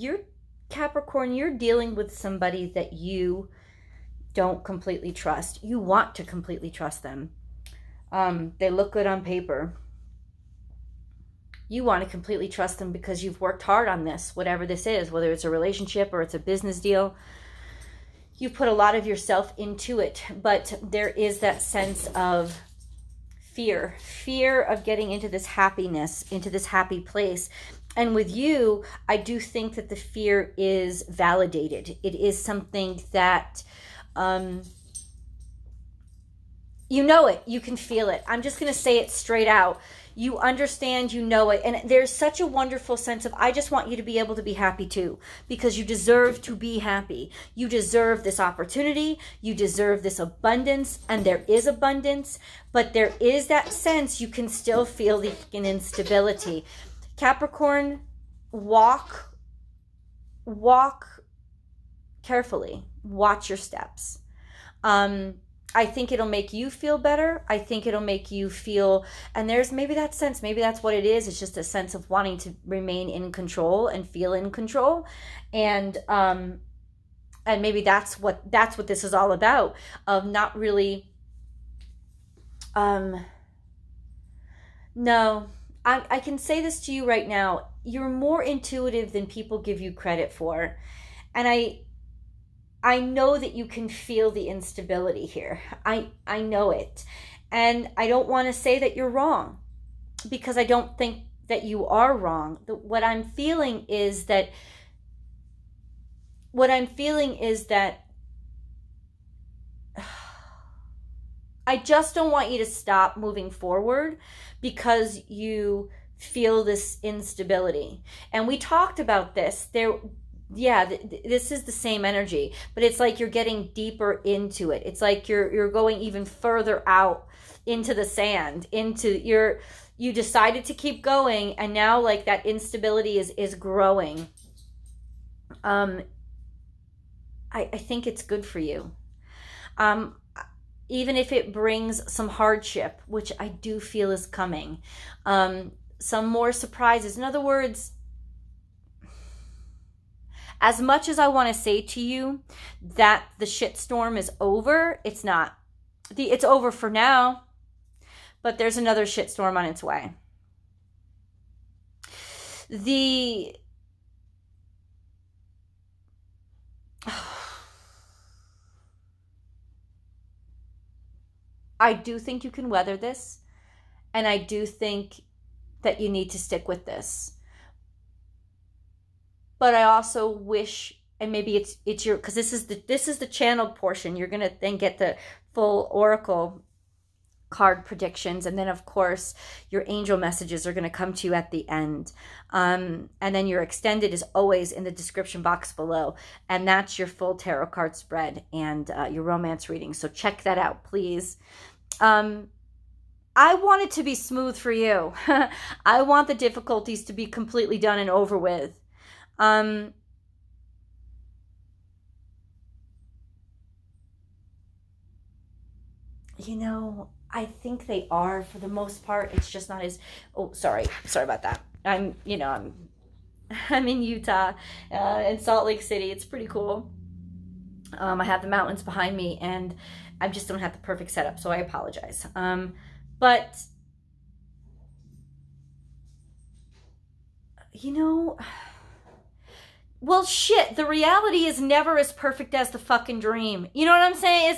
You're Capricorn, you're dealing with somebody that you don't completely trust. You want to completely trust them. They look good on paper. You want to completely trust them because you've worked hard on this, whatever this is, whether it's a relationship or it's a business deal. You put a lot of yourself into it, but there is that sense of fear, fear of getting into this happiness, into this happy place. And with you, I do think that the fear is validated. It is something that, you know it, you can feel it. I'm just going to say it straight out. You understand, you know it. And there's such a wonderful sense of, I just want you to be able to be happy too, because you deserve to be happy. You deserve this opportunity. You deserve this abundance. And there is abundance, but there is that sense you can still feel the instability. Capricorn, walk carefully, watch your steps. I think it'll make you feel better. I think it'll make you feel, and there's maybe that sense, maybe that's what it is. It's just a sense of wanting to remain in control and feel in control. And maybe that's what this is all about, of not really, no, I can say this to you right now. You're more intuitive than people give you credit for. And I know that you can feel the instability here. I know it. And I don't want to say that you're wrong, because I don't think that you are wrong. What I'm feeling is that I just don't want you to stop moving forward because you feel this instability. And we talked about this. Yeah, this is the same energy, but it's like you're getting deeper into it. It's like you're going even further out into the sand, you decided to keep going, and now like that instability is growing. I think it's good for you. Even if it brings some hardship, which I do feel is coming, some more surprises. In other words, as much as I want to say to you that the shitstorm is over, it's not. It's over for now, but there's another shitstorm on its way. I do think you can weather this, and I do think that you need to stick with this. But I also wish, and maybe it's your, because this is the channeled portion. You're gonna then get the full oracle card predictions, and then of course your angel messages are gonna come to you at the end. And then your extended is always in the description box below, and that's your full tarot card spread and your romance reading. So check that out, please. I want it to be smooth for you. I want the difficulties to be completely done and over with. You know, I think they are for the most part. It's just not as, oh, sorry about that. I'm in Utah, in Salt Lake City. It's pretty cool. I have the mountains behind me, and I just don't have the perfect setup, so I apologize. But you know, well, shit, the reality is never as perfect as the fucking dream. You know what I'm saying?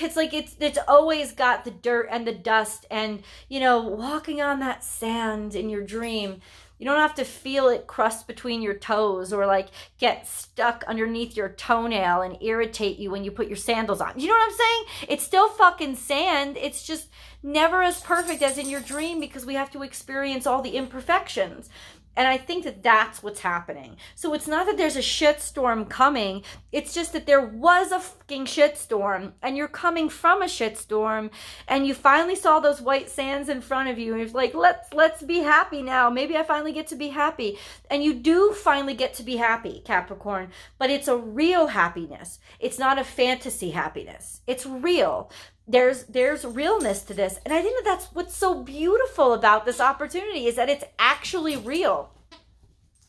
It's always got the dirt and the dust, and, you know, walking on that sand in your dream, you don't have to feel it crust between your toes or like get stuck underneath your toenail and irritate you when you put your sandals on. You know what I'm saying? It's still fucking sand. It's just never as perfect as in your dream, because we have to experience all the imperfections. And I think that that's what's happening. So it's not that there's a shitstorm coming. It's just that there was a fucking shitstorm, and you're coming from a shitstorm, and you finally saw those white sands in front of you, and you're like, let's be happy now. Maybe I finally get to be happy. And you do finally get to be happy, Capricorn, but it's a real happiness. It's not a fantasy happiness. It's real. There's realness to this. And I think that that's what's so beautiful about this opportunity, is that it's actually real.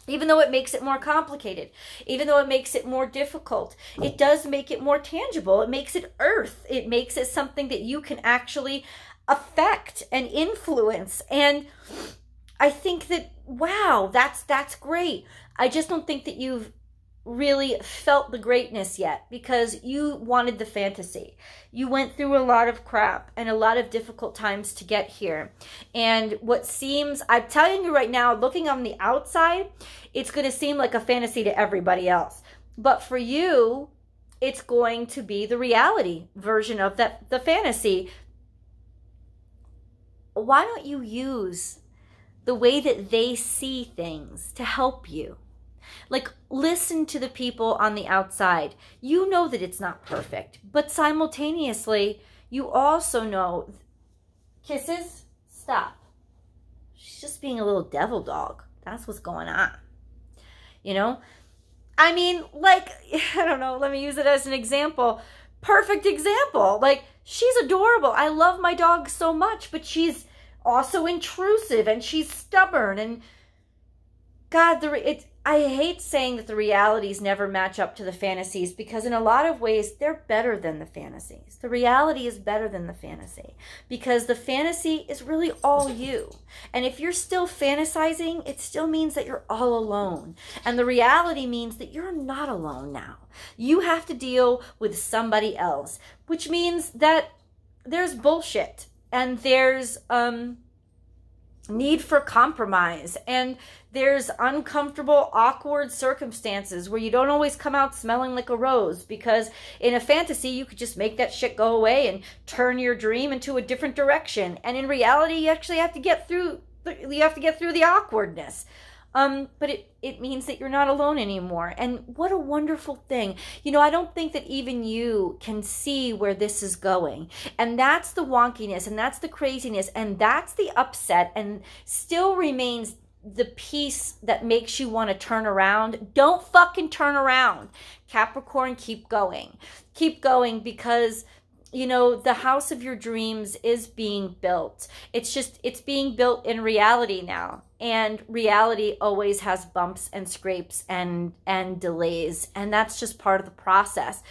Even though it makes it more complicated, even though it makes it more difficult, it does make it more tangible. It makes it earth. It makes it something that you can actually affect and influence. And I think that, wow, that's great. I just don't think that you've really felt the greatness yet, because you wanted the fantasy. You went through a lot of crap and a lot of difficult times to get here. And what seems, I'm telling you right now, looking on the outside, it's going to seem like a fantasy to everybody else. But for you, it's going to be the reality version of that, the fantasy. Why don't you use the way that they see things to help you? Like, listen to the people on the outside. You know that it's not perfect, but simultaneously, you also know... Kisses, stop. She's just being a little devil dog. That's what's going on. You know? I mean, like, I don't know. Let me use it as an example. Perfect example. Like, she's adorable. I love my dog so much, but she's also intrusive, and she's stubborn, and... God, I hate saying that the realities never match up to the fantasies, because in a lot of ways, they're better than the fantasies. The reality is better than the fantasy, because the fantasy is really all you. And if you're still fantasizing, it still means that you're all alone. And the reality means that you're not alone now. You have to deal with somebody else, which means that there's bullshit and there's, need for compromise, and there's uncomfortable, awkward circumstances where you don't always come out smelling like a rose, because in a fantasy you could just make that shit go away and turn your dream into a different direction, and in reality you actually have to get through the awkwardness. But it means that you're not alone anymore. And what a wonderful thing. You know, I don't think that even you can see where this is going. And that's the wonkiness, and that's the craziness, and that's the upset, and still remains the piece that makes you want to turn around. Don't fucking turn around. Capricorn, keep going. Keep going, because... you know, the house of your dreams is being built. It's just, it's being built in reality now. And reality always has bumps and scrapes and delays. And that's just part of the process.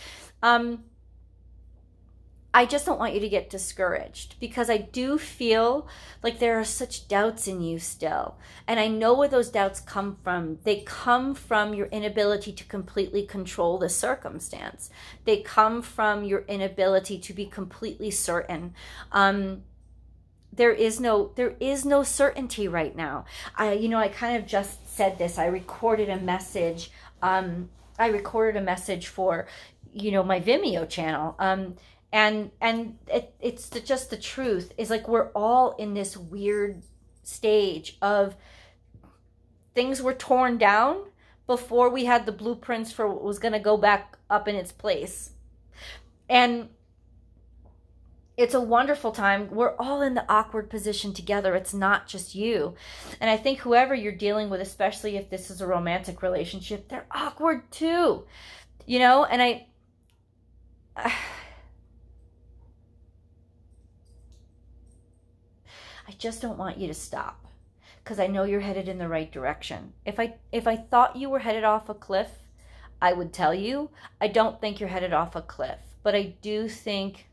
I just don't want you to get discouraged, because I do feel like there are such doubts in you still. And I know where those doubts come from. They come from your inability to completely control the circumstance. They come from your inability to be completely certain. There is no certainty right now. You know, I kind of just said this. I recorded a message. I recorded a message for, you know, my Vimeo channel. And it's just the truth is, like, we're all in this weird stage of things were torn down before we had the blueprints for what was going to go back up in its place. And it's a wonderful time. We're all in the awkward position together. It's not just you. And I think whoever you're dealing with, especially if this is a romantic relationship, they're awkward too, you know? And I just don't want you to stop, because I know you're headed in the right direction. If I thought you were headed off a cliff, I would tell you. I don't think you're headed off a cliff, but I do think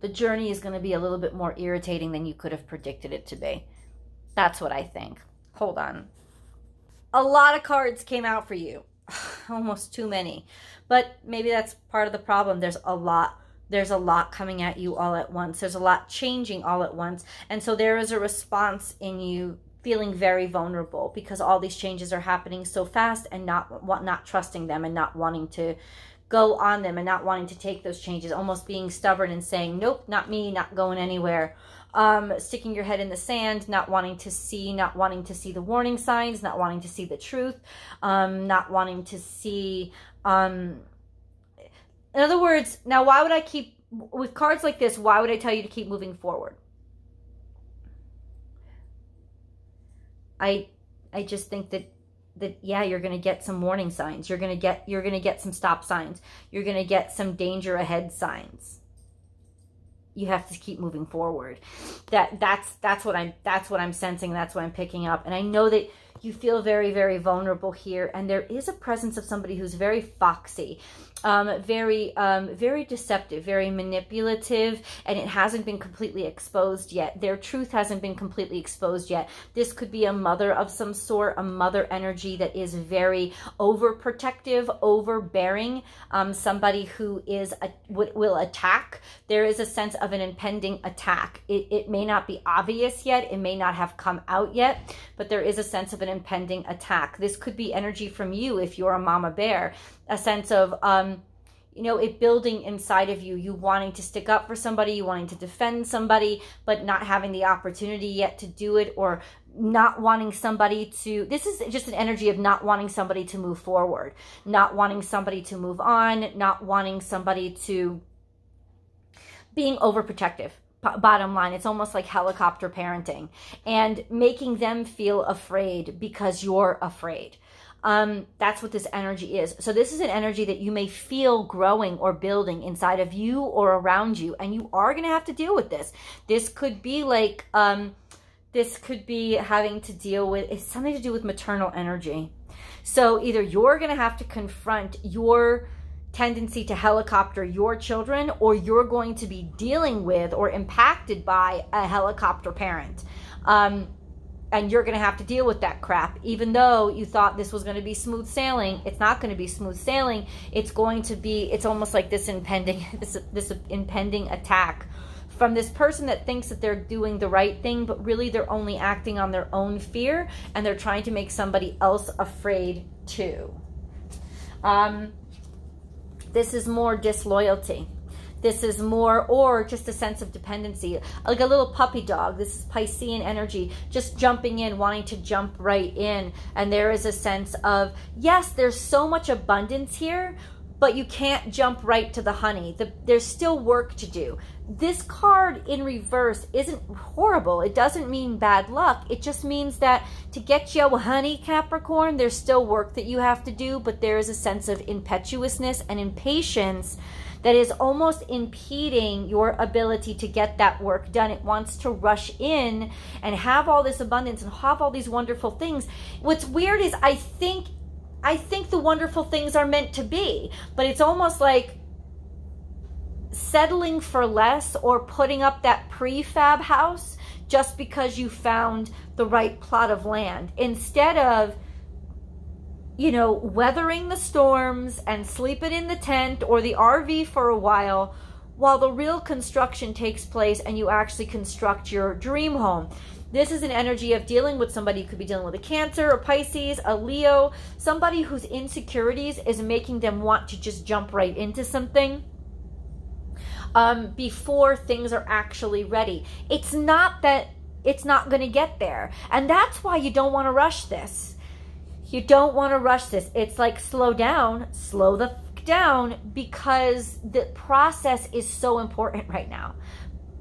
the journey is going to be a little bit more irritating than you could have predicted it to be. That's what I think. Hold on. A lot of cards came out for you. Almost too many, but maybe that's part of the problem. There's a lot coming at you all at once. There's a lot changing all at once, and so there is a response in you feeling very vulnerable, because all these changes are happening so fast, and not trusting them, and not wanting to go on them, and not wanting to take those changes, almost being stubborn and saying, nope, not me, not going anywhere. Sticking your head in the sand, not wanting to see the warning signs, not wanting to see the truth, not wanting to see, in other words, now why would I keep, with cards like this, why would I tell you to keep moving forward? I just think that yeah, you're going to get some warning signs. You're going to get some stop signs. You're going to get some danger ahead signs. you have to keep moving forward. That's what I'm sensing. That's what I'm picking up. And I know that you feel very, very vulnerable here. And there is a presence of somebody who's very foxy, very deceptive, very manipulative, and it hasn't been completely exposed yet. Their truth hasn't been completely exposed yet. This could be a mother of some sort, a mother energy that is very overprotective, overbearing, somebody who is will attack. There is a sense of an impending attack. It may not be obvious yet. It may not have come out yet, but there is a sense of an impending attack. This could be energy from you if you're a mama bear, a sense of, you know, it building inside of you, you wanting to stick up for somebody, you wanting to defend somebody, but not having the opportunity yet to do it, or not wanting somebody to, this is just an energy of not wanting somebody to move forward, not wanting somebody to move on, not wanting somebody to, being overprotective. Bottom line, it's almost like helicopter parenting and making them feel afraid because you're afraid. That's what this energy is. So this is an energy that you may feel growing or building inside of you or around you, and you are going to have to deal with this. This could be like, this could be having to deal with, it's something to do with maternal energy. So either you're going to have to confront your tendency to helicopter your children, or you're going to be dealing with or impacted by a helicopter parent. And you're going to have to deal with that crap. Even though you thought this was going to be smooth sailing, it's not going to be smooth sailing. It's going to be, it's almost like this impending, this impending attack from this person that thinks that they're doing the right thing, but really they're only acting on their own fear, and they're trying to make somebody else afraid too. This is more disloyalty. This is more, or just a sense of dependency, like a little puppy dog. This is Piscean energy, just jumping in, wanting to jump right in. And there is a sense of, yes, there's so much abundance here, but you can't jump right to the honey. There's still work to do. This card in reverse isn't horrible. It doesn't mean bad luck. It just means that to get you a honey, Capricorn, there's still work that you have to do, but there is a sense of impetuousness and impatience that is almost impeding your ability to get that work done. It wants to rush in and have all this abundance and have all these wonderful things. What's weird is I think the wonderful things are meant to be, but it's almost like settling for less or putting up that prefab house just because you found the right plot of land, instead of, you know, weathering the storms and sleeping in the tent or the RV for a while the real construction takes place and you actually construct your dream home. This is an energy of dealing with somebody who could be dealing with a Cancer, a Pisces, a Leo, somebody whose insecurities is making them want to just jump right into something before things are actually ready. It's not that it's not going to get there. And that's why you don't want to rush this. You don't want to rush this. It's like slow down, slow the f down, because the process is so important right now.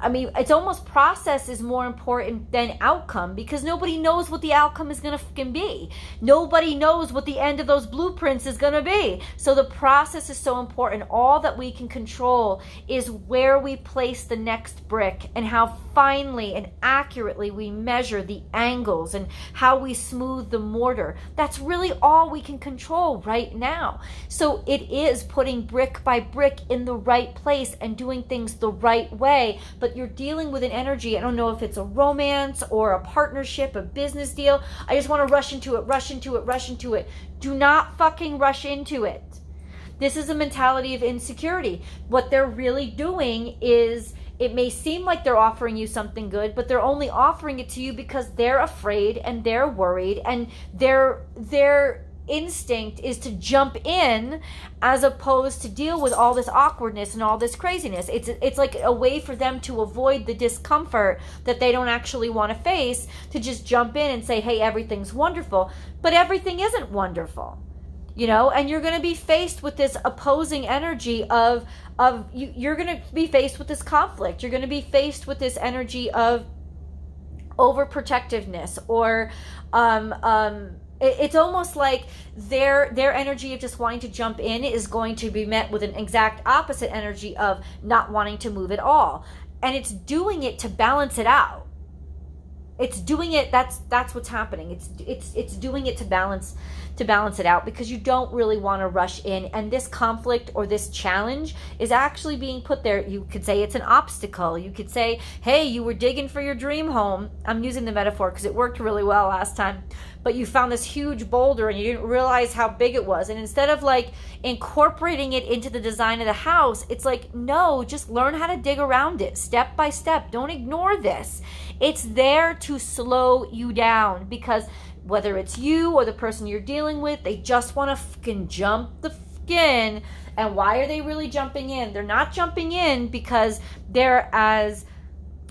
I mean, it's almost process is more important than outcome, because nobody knows what the outcome is going to fucking be. Nobody knows what the end of those blueprints is going to be. So the process is so important. All that we can control is where we place the next brick and how finely and accurately we measure the angles and how we smooth the mortar. That's really all we can control right now. So it is putting brick by brick in the right place and doing things the right way, but you're dealing with an energy. I don't know if it's a romance or a partnership, a business deal. I just want to rush into it, rush into it, rush into it. Do not fucking rush into it. This is a mentality of insecurity. What they're really doing is, it may seem like they're offering you something good, but they're only offering it to you because they're afraid and they're worried, and their instinct is to jump in as opposed to deal with all this awkwardness and all this craziness. It's like a way for them to avoid the discomfort that they don't actually want to face, to just jump in and say, hey, everything's wonderful, but everything isn't wonderful, you know, and you're going to be faced with this opposing energy of you're going to be faced with this conflict. You're going to be faced with this energy of overprotectiveness, or, it's almost like their energy of just wanting to jump in is going to be met with an exact opposite energy of not wanting to move at all. And it's doing it to balance it out. It's doing it, that's what's happening. It's doing it to balance it out, because you don't really want to rush in. And this conflict or this challenge is actually being put there. You could say it's an obstacle. You could say, hey, you were digging for your dream home. I'm using the metaphor because it worked really well last time. But you found this huge boulder and you didn't realize how big it was. And instead of like incorporating it into the design of the house, it's like, no, just learn how to dig around it step by step. Don't ignore this. It's there to slow you down, because whether it's you or the person you're dealing with, they just want to fucking jump the fucking. And why are they really jumping in? They're not jumping in because they're as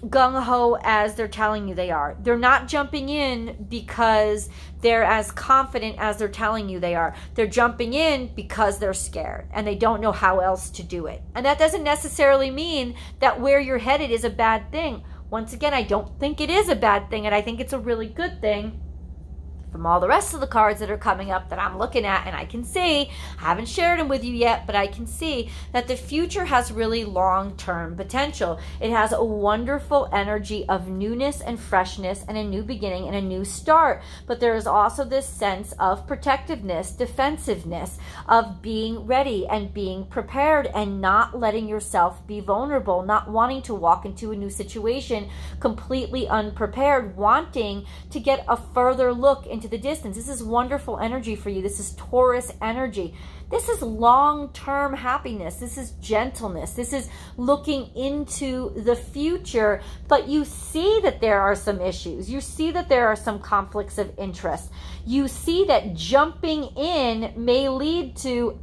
gung-ho as they're telling you they are. They're not jumping in because they're as confident as they're telling you they are. They're jumping in because they're scared and they don't know how else to do it. And that doesn't necessarily mean that where you're headed is a bad thing. Once again, I don't think it is a bad thing, and I think it's a really good thing. From all the rest of the cards that are coming up that I'm looking at, and I can see, I haven't shared them with you yet, but I can see that the future has really long-term potential. It has a wonderful energy of newness and freshness and a new beginning and a new start. But there is also this sense of protectiveness, defensiveness, of being ready and being prepared and not letting yourself be vulnerable, not wanting to walk into a new situation completely unprepared, wanting to get a further look into the distance. This is wonderful energy for you. This is Taurus energy. This is long-term happiness. This is gentleness. This is looking into the future, but you see that there are some issues. You see that there are some conflicts of interest. You see that jumping in may lead to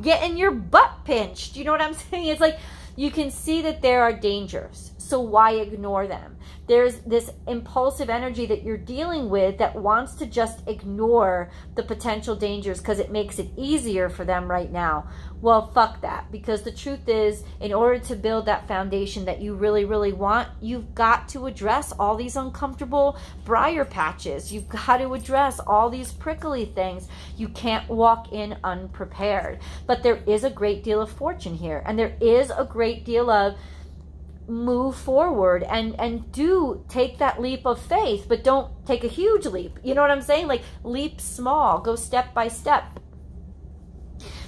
getting your butt pinched. You know what I'm saying? It's like you can see that there are dangers. So why ignore them? There's this impulsive energy that you're dealing with that wants to just ignore the potential dangers because it makes it easier for them right now. Well, fuck that. Because the truth is, in order to build that foundation that you really, really want, you've got to address all these uncomfortable briar patches. You've got to address all these prickly things. You can't walk in unprepared. But there is a great deal of fortune here. And there is a great deal of move forward and do take that leap of faith, but don't take a huge leap. You know what I'm saying? Like, leap small, go step by step.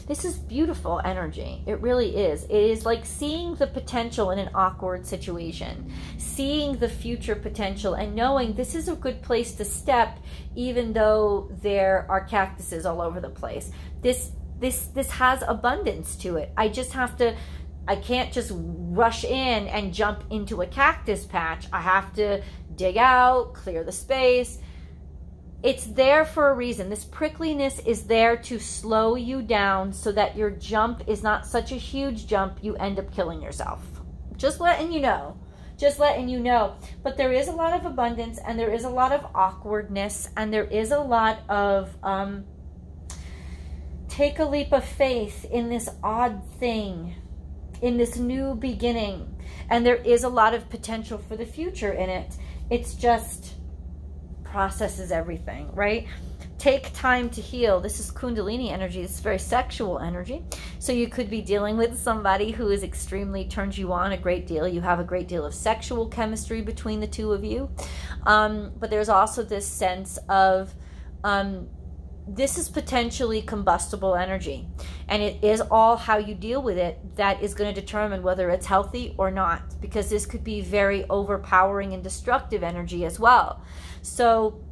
This is beautiful energy. It really is. It is like seeing the potential in an awkward situation, seeing the future potential and knowing this is a good place to step, even though there are cactuses all over the place. This has abundance to it. I can't just rush in and jump into a cactus patch. I have to dig out, clear the space. It's there for a reason. This prickliness is there to slow you down so that your jump is not such a huge jump you end up killing yourself. Just letting you know. Just letting you know. But there is a lot of abundance, and there is a lot of awkwardness, and there is a lot of take a leap of faith in this odd thing, in this new beginning, and there is a lot of potential for the future in it. It's just processes everything, right? Take time to heal. This is Kundalini energy. It's very sexual energy. So you could be dealing with somebody who is extremely turns you on a great deal. You have a great deal of sexual chemistry between the two of you. But there's also this sense of this is potentially combustible energy, and it is all how you deal with it that is going to determine whether it's healthy or not, because this could be very overpowering and destructive energy as well. So,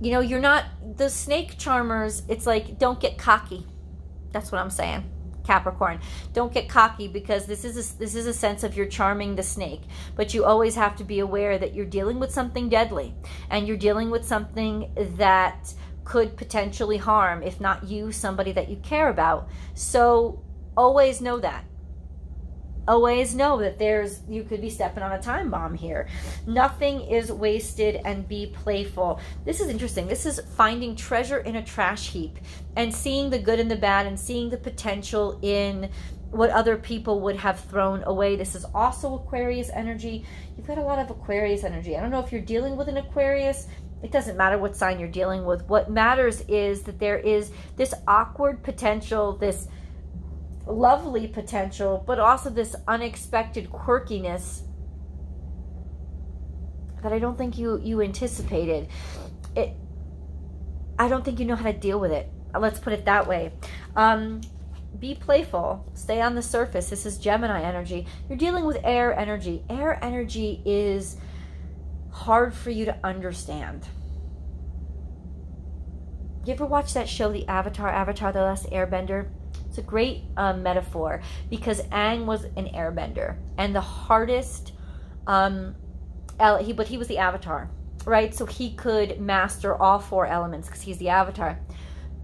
you know, you're not the snake charmers. It's like, don't get cocky. That's what I'm saying, Capricorn. Don't get cocky, because this is a sense of you're charming the snake, but you always have to be aware that you're dealing with something deadly, and you're dealing with something that could potentially harm, if not you, somebody that you care about. So always know that. Always know that you could be stepping on a time bomb here. Nothing is wasted, and be playful. This is interesting. This is finding treasure in a trash heap and seeing the good and the bad and seeing the potential in what other people would have thrown away. This is also Aquarius energy. You've got a lot of Aquarius energy. I don't know if you're dealing with an Aquarius. It doesn't matter what sign you're dealing with. What matters is that there is this awkward potential, this lovely potential, but also this unexpected quirkiness that I don't think you anticipated. I don't think you know how to deal with it. Let's put it that way. Be playful. Stay on the surface. This is Gemini energy. You're dealing with air energy. Air energy is hard for you to understand. You ever watch that show, The Avatar? Avatar, The Last Airbender? It's a great metaphor, because Aang was an airbender. And the hardest, but he was the Avatar, right? So he could master all four elements because he's the Avatar.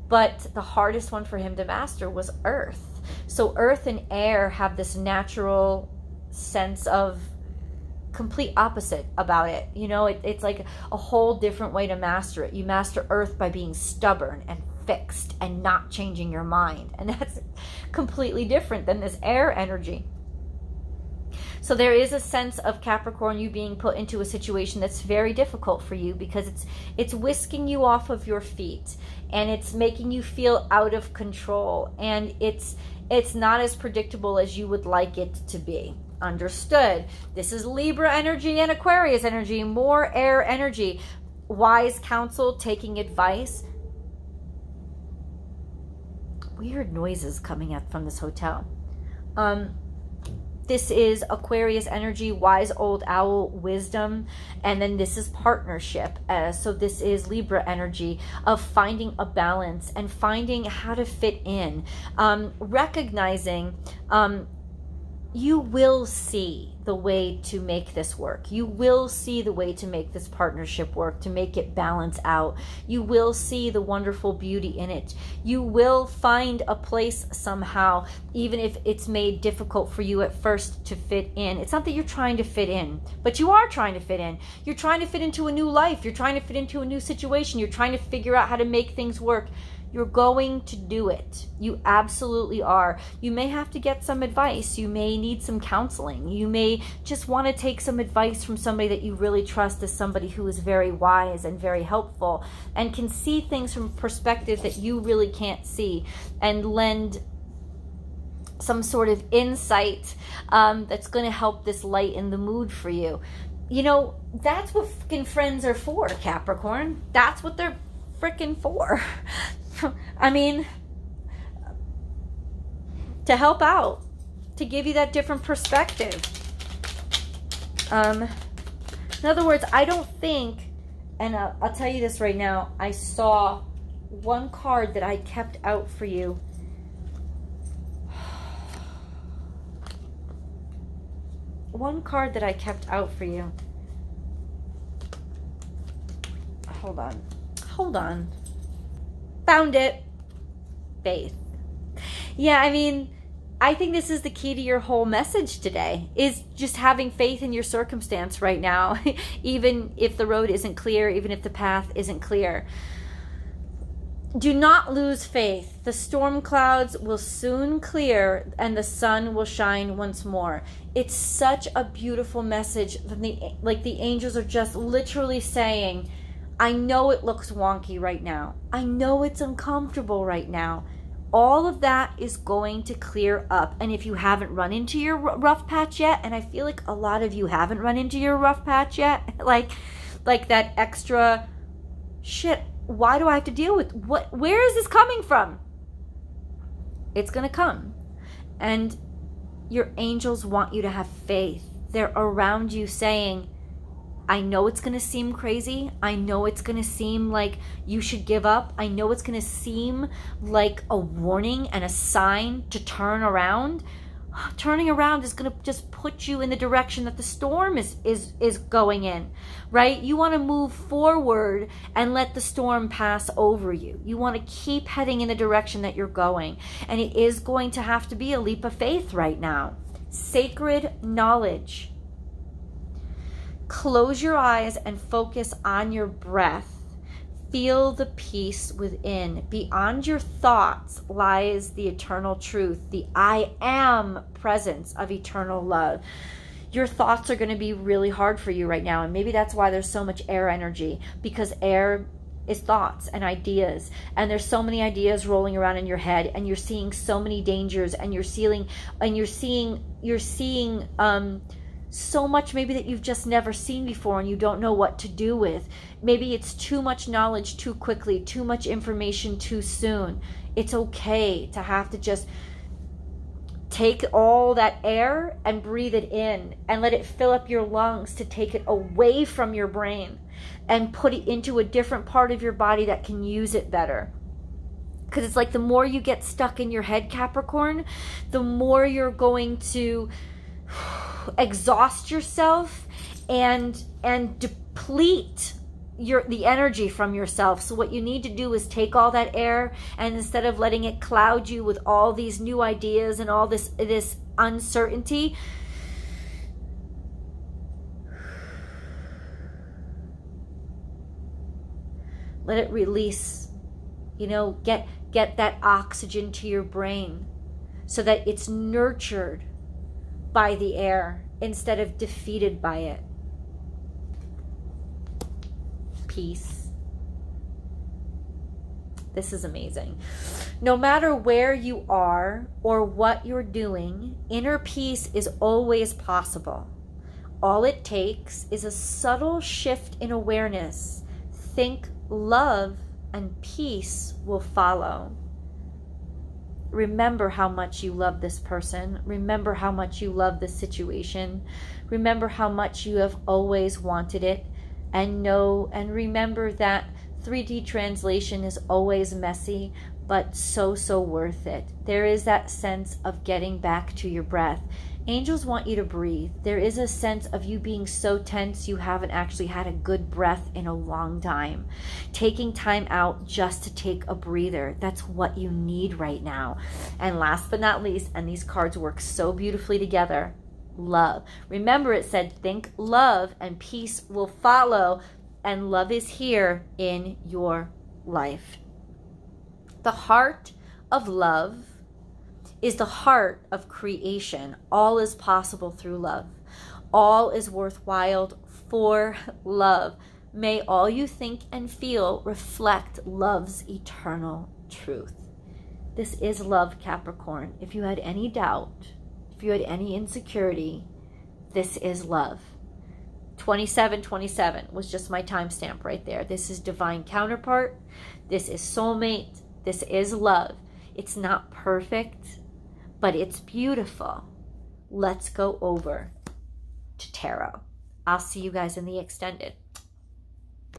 But the hardest one for him to master was earth. So earth and air have this natural sense of complete opposite about it. You know, it's like a whole different way to master it. You master earth by being stubborn and fixed and not changing your mind. And that's completely different than this air energy. So there is a sense of Capricorn, you being put into a situation that's very difficult for you, because it's whisking you off of your feet, and it's making you feel out of control, and it's not as predictable as you would like it to be. Understood. This is Libra energy and Aquarius energy, more air energy, wise counsel, taking advice. Weird noises coming up from this hotel. This is Aquarius energy, wise old owl, wisdom. And then this is partnership. So this is Libra energy of finding a balance and finding how to fit in. Recognizing you will see the way to make this work. You will see the way to make this partnership work, to make it balance out. You will see the wonderful beauty in it. You will find a place somehow, even if it's made difficult for you at first to fit in. It's not that you're trying to fit in, but you are trying to fit in. You're trying to fit into a new life. You're trying to fit into a new situation. You're trying to figure out how to make things work. You're going to do it. You absolutely are. You may have to get some advice. You may need some counseling. You may just want to take some advice from somebody that you really trust, as somebody who is very wise and very helpful and can see things from a perspective that you really can't see, and lend some sort of insight that's going to help this lighten the mood for you. You know, that's what fucking friends are for, Capricorn. That's what they're freaking for. I mean, to help out, to give you that different perspective. In other words, I don't think, and I'll tell you this right now, I saw one card that I kept out for you. One card that I kept out for you. Hold on. Hold on. Found it. Faith. Yeah, I mean, I think this is the key to your whole message today, is just having faith in your circumstance right now, even if the road isn't clear, even if the path isn't clear. Do not lose faith. The storm clouds will soon clear and the sun will shine once more. It's such a beautiful message. Like, the angels are just literally saying, I know it looks wonky right now. I know it's uncomfortable right now. All of that is going to clear up. And if you haven't run into your rough patch yet, and I feel like a lot of you haven't run into your rough patch yet, like that extra shit, why do I have to deal with, where is this coming from? It's gonna come. And your angels want you to have faith. They're around you saying, I know it's going to seem crazy. I know it's going to seem like you should give up. I know it's going to seem like a warning and a sign to turn around. Turning around is going to just put you in the direction that the storm is going in, right? You want to move forward and let the storm pass over you. You want to keep heading in the direction that you're going. And it is going to have to be a leap of faith right now. Sacred knowledge. Close your eyes and focus on your breath. Feel the peace within. Beyond your thoughts lies the eternal truth, the I am presence of eternal love. Your thoughts are going to be really hard for you right now, and maybe that's why there's so much air energy, because air is thoughts and ideas. And there's so many ideas rolling around in your head, and you're seeing so many dangers, and you're seeing so much maybe that you've just never seen before and you don't know what to do with. Maybe it's too much knowledge too quickly, too much information too soon. It's okay to have to just take all that air and breathe it in and let it fill up your lungs to take it away from your brain and put it into a different part of your body that can use it better. Because it's like the more you get stuck in your head, Capricorn, the more you're going to exhaust yourself and deplete the energy from yourself. So what you need to do is take all that air, and instead of letting it cloud you with all these new ideas and all this uncertainty, let it release. You know, get that oxygen to your brain so that it's nurtured by the air instead of defeated by it. Peace. This is amazing. No matter where you are or what you're doing, inner peace is always possible. All it takes is a subtle shift in awareness. Think love and peace will follow. Remember how much you love this person. Remember how much you love this situation. Remember how much you have always wanted it. And know and remember that 3D translation is always messy, but so worth it. There is that sense of getting back to your breath. Angels want you to breathe. There is a sense of you being so tense you haven't actually had a good breath in a long time. Taking time out just to take a breather. That's what you need right now. And last but not least, and these cards work so beautifully together, love. Remember, it said, think love and peace will follow, and love is here in your life. The heart of love is the heart of creation. All is possible through love. All is worthwhile for love. May all you think and feel reflect love's eternal truth. This is love, Capricorn. If you had any doubt, if you had any insecurity, this is love. 2727 was just my timestamp right there. This is divine counterpart. This is soulmate. This is love. It's not perfect, but it's beautiful. Let's go over to tarot. I'll see you guys in the extended.